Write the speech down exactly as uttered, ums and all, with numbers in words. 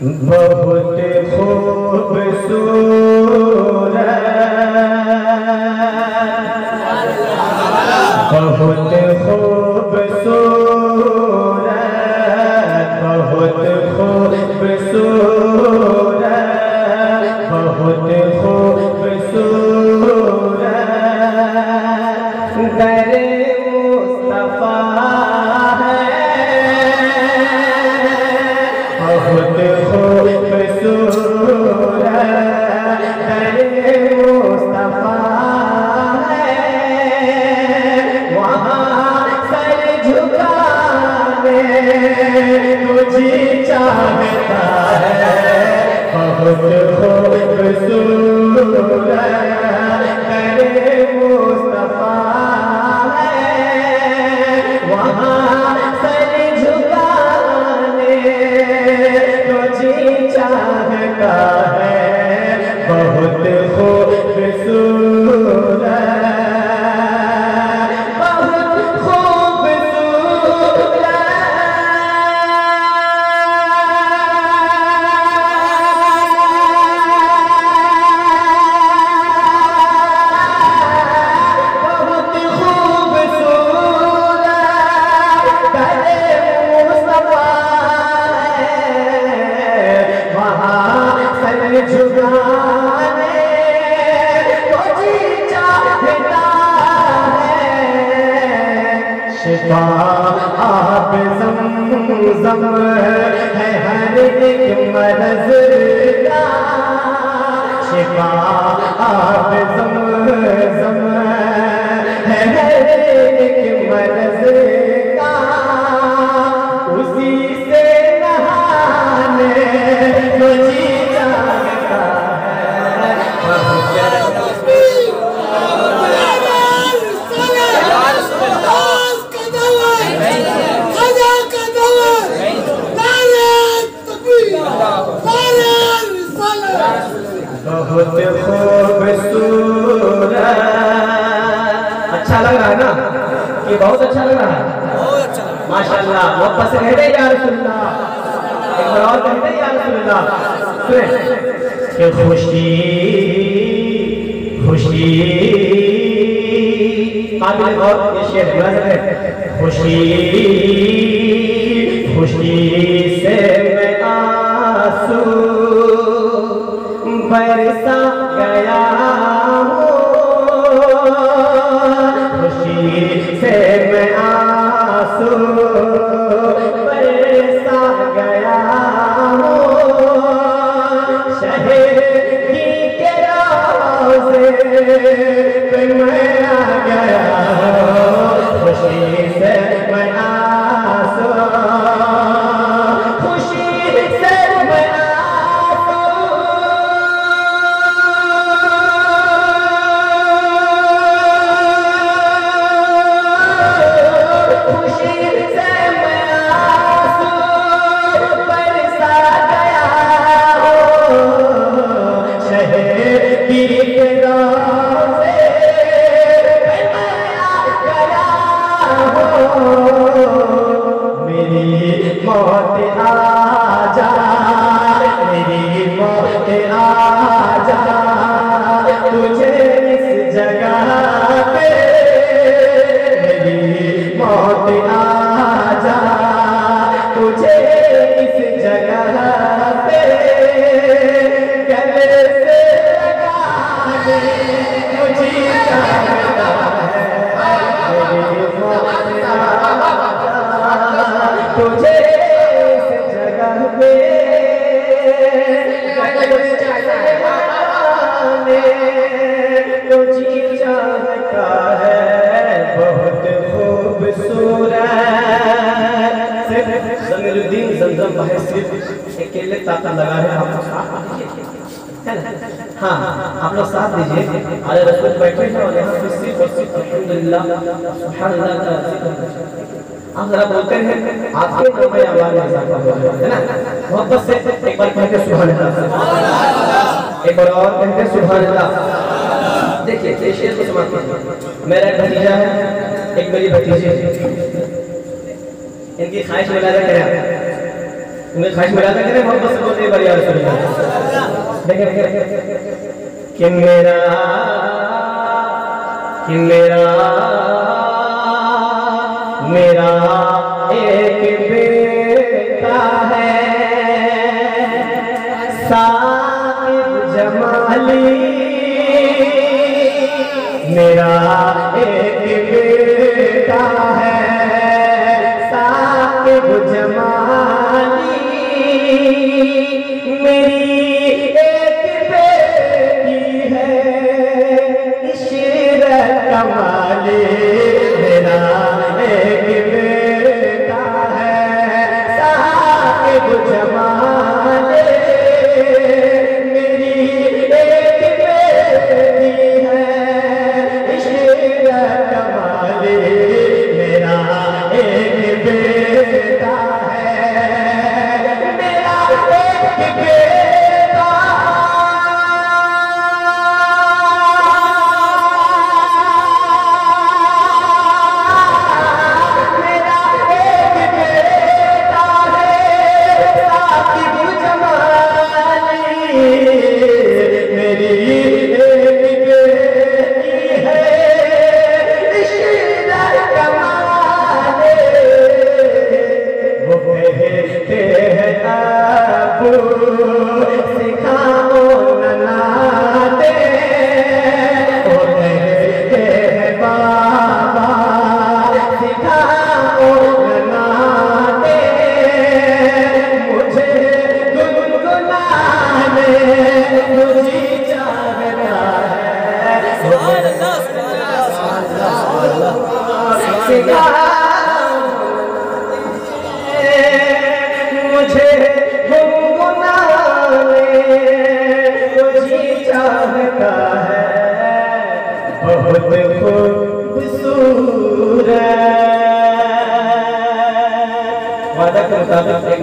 बहुत खूबसूरत बहुत खूबसूरत बहुत खूबसूरत बहुत खूबसूरत तेरे मुस्तफा आप ज़मज़म है हर एक मरज़ का शिफा आप ज़मज़म है हर एक मरज़ का उसी से नहाने को जी चाहता है। बहुत खूबसूरत। अच्छा लग रहा है ना? ये बहुत अच्छा लग रहा है माशाल्लाह। वापस कहते या रसूलल्लाह, एक बार और कहते या रसूलल्लाह कि खुशी खुशी काबिल गौर ये शेर गज़ल है। खुशी खुशी से मैं आंसू बरसा गया खुशी से मैं आंसू बरसा गया शहर की किराए से मैं आ गया खुशी से मैं अकेले ताता लगा है। आप लोग साथ दीजिए, हाँ आप लोग साथ दीजिए। अरे रसूल बैठे हैं और यहाँ सिर्फ और सिर्फ अल्हम्दुलिल्लाह सुभान अल्लाह का जिक्र हम जरा बोलते हैं। आपके जो मैं आवाज में आता है ना, मोहब्बत से एक बार कहते हैं सुभान अल्लाह, एक बार और कहते हैं सुभान अल्लाह। देखिए ये शेर को समझते। मेरा एक भतीजा है, एक मेरी भतीजी है, इनकी ख्वाहिश वगैरह क्या है कि मेरा कि मेरा मेरा एक बेटा है जमाली, मेरा एक बेटा है जमाली, मेरी एक बेटी है इशरा कमाली, मेरा एक बेटा है साकिब जमाली, मेरी एक बेटी है इशरा कमाली, मेरा एक बेटा